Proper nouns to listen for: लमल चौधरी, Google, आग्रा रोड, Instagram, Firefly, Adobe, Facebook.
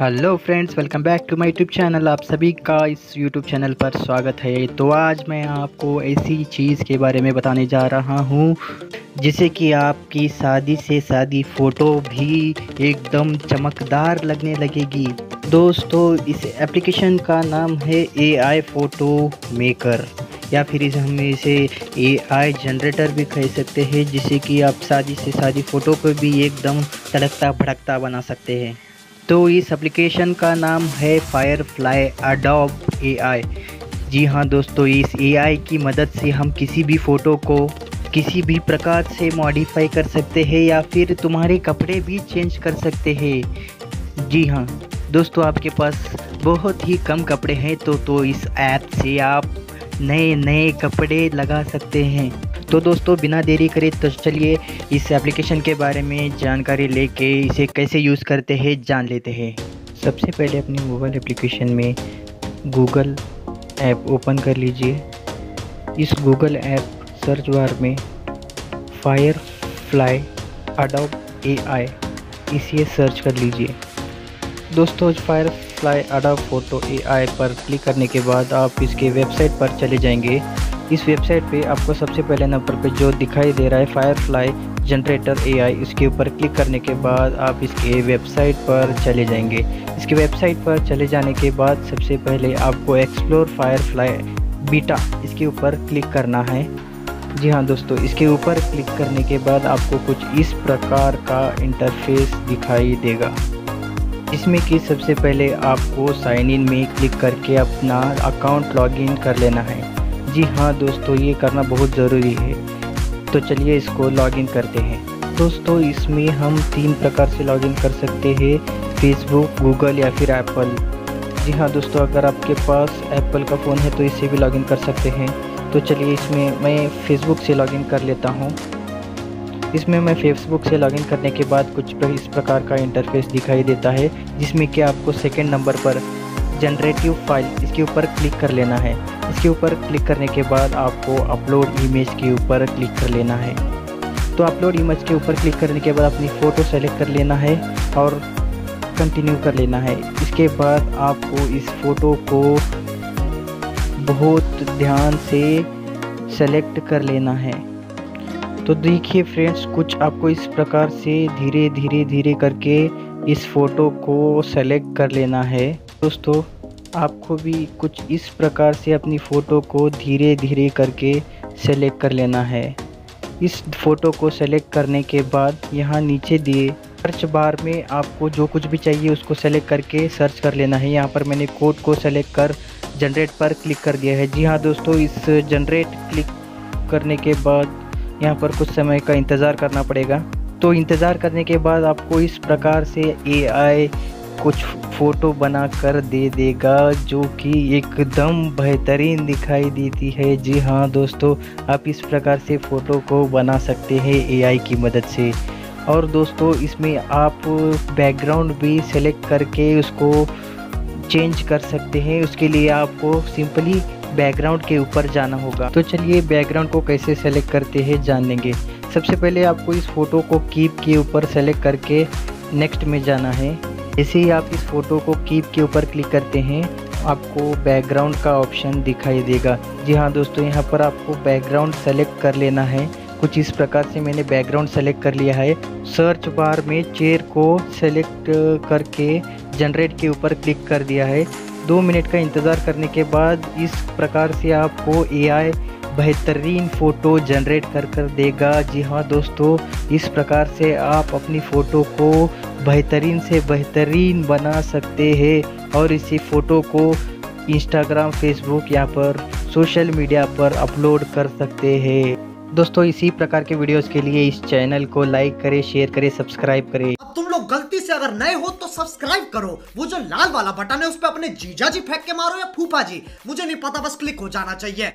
Hello friends, welcome back to my YouTube channel. आप सभी का इस यूट्यूब चैनल पर स्वागत है। तो आज मैं आपको ऐसी चीज़ के बारे में बताने जा रहा हूँ जिसे कि आपकी शादी से शादी फ़ोटो भी एकदम चमकदार लगने लगेगी। दोस्तों, इस एप्लीकेशन का नाम है AI फ़ोटो मेकर, या फिर इसे हम इसे AI जनरेटर भी कह सकते हैं, जिसे कि आप शादी से शादी फ़ोटो को भी एकदम तड़कता भड़कता बना सकते हैं। तो इस एप्लीकेशन का नाम है फायरफ्लाई अडोब AI। जी हाँ दोस्तों, इस AI की मदद से हम किसी भी फ़ोटो को किसी भी प्रकार से मॉडिफाई कर सकते हैं, या फिर तुम्हारे कपड़े भी चेंज कर सकते हैं। जी हाँ दोस्तों, आपके पास बहुत ही कम कपड़े हैं तो इस ऐप से आप नए नए कपड़े लगा सकते हैं। तो दोस्तों, बिना देरी करे तो चलिए इस एप्लीकेशन के बारे में जानकारी लेके इसे कैसे यूज़ करते हैं जान लेते हैं। सबसे पहले अपने मोबाइल एप्लीकेशन में गूगल ऐप ओपन कर लीजिए। इस गूगल ऐप सर्च बार में फायरफ्लाई अडोब AI इसे सर्च कर लीजिए। दोस्तों, फायरफ्लाई अडोब फोटो AI पर क्लिक करने के बाद आप इसके वेबसाइट पर चले जाएंगे। इस वेबसाइट पे आपको सबसे पहले नंबर पे जो दिखाई दे रहा है फायरफ्लाई जनरेटर AI, इसके ऊपर क्लिक करने के बाद आप इसके वेबसाइट पर चले जाएंगे। इसके वेबसाइट पर चले जाने के बाद सबसे पहले आपको एक्सप्लोर फायरफ्लाई बीटा इसके ऊपर क्लिक करना है। जी हाँ दोस्तों, इसके ऊपर क्लिक करने के बाद आपको कुछ इस प्रकार का इंटरफेस दिखाई देगा, इसमें कि सबसे पहले आपको साइन इन में क्लिक करके अपना अकाउंट लॉगिन कर लेना है। जी हाँ दोस्तों, ये करना बहुत ज़रूरी है। तो चलिए इसको लॉगिन करते हैं। दोस्तों, इसमें हम 3 प्रकार से लॉगिन कर सकते हैं, फेसबुक, गूगल या फिर एप्पल। जी हाँ दोस्तों, अगर आपके पास एप्पल का फ़ोन है तो इससे भी लॉगिन कर सकते हैं। तो चलिए इसमें मैं फेसबुक से लॉगिन कर लेता हूँ। इसमें मैं फेसबुक से लॉगिन करने के बाद कुछ इस प्रकार का इंटरफेस दिखाई देता है, जिसमें कि आपको 2nd नंबर पर जनरेटिव फाइल इसके ऊपर क्लिक कर लेना है। इसके ऊपर क्लिक करने के बाद आपको अपलोड इमेज के ऊपर क्लिक कर लेना है। तो अपलोड इमेज के ऊपर क्लिक करने के बाद अपनी फ़ोटो सेलेक्ट कर लेना है और कंटिन्यू कर लेना है। इसके बाद आपको इस फ़ोटो को बहुत ध्यान से सेलेक्ट कर लेना है। तो देखिए फ्रेंड्स, कुछ आपको इस प्रकार से धीरे धीरे धीरे करके इस फ़ोटो को सेलेक्ट कर लेना है। दोस्तों, आपको भी कुछ इस प्रकार से अपनी फ़ोटो को धीरे धीरे करके सेलेक्ट कर लेना है। इस फ़ोटो को सेलेक्ट करने के बाद यहाँ नीचे दिए सर्च बार में आपको जो कुछ भी चाहिए उसको सेलेक्ट करके सर्च कर लेना है। यहाँ पर मैंने कोड को सेलेक्ट कर जनरेट पर क्लिक कर दिया है। जी हाँ दोस्तों, इस जनरेट क्लिक करने के बाद यहाँ पर कुछ समय का इंतज़ार करना पड़ेगा। तो इंतज़ार करने के बाद आपको इस प्रकार से AI कुछ फ़ोटो बना कर दे देगा जो कि एकदम बेहतरीन दिखाई देती है। जी हाँ दोस्तों, आप इस प्रकार से फ़ोटो को बना सकते हैं AI की मदद से। और दोस्तों, इसमें आप बैकग्राउंड भी सेलेक्ट करके उसको चेंज कर सकते हैं। उसके लिए आपको सिंपली बैकग्राउंड के ऊपर जाना होगा। तो चलिए बैकग्राउंड को कैसे सेलेक्ट करते हैं जान लेंगे। सबसे पहले आपको इस फ़ोटो को कीप के ऊपर सेलेक्ट करके नेक्स्ट में जाना है। जैसे ही आप इस फ़ोटो को कीप के ऊपर क्लिक करते हैं आपको बैकग्राउंड का ऑप्शन दिखाई देगा। जी हाँ दोस्तों, यहाँ पर आपको बैकग्राउंड सेलेक्ट कर लेना है। कुछ इस प्रकार से मैंने बैकग्राउंड सेलेक्ट कर लिया है। सर्च बार में चेयर को सेलेक्ट करके जनरेट के ऊपर क्लिक कर दिया है। 2 मिनट का इंतज़ार करने के बाद इस प्रकार से आपको AI बेहतरीन फ़ोटो जनरेट कर देगा। जी हाँ दोस्तों, इस प्रकार से आप अपनी फ़ोटो को बेहतरीन से बेहतरीन बना सकते हैं और इसी फ़ोटो को इंस्टाग्राम, फेसबुक या पर सोशल मीडिया पर अपलोड कर सकते हैं। दोस्तों, इसी प्रकार के वीडियोस के लिए इस चैनल को लाइक करें, शेयर करें, सब्सक्राइब करें। अब तुम लोग गलती से अगर नए हो तो सब्सक्राइब करो। वो जो लाल वाला बटन है उस पर अपने जीजा जी फेंक के मारो या फूफा जी, मुझे नहीं पता, बस क्लिक हो जाना चाहिए।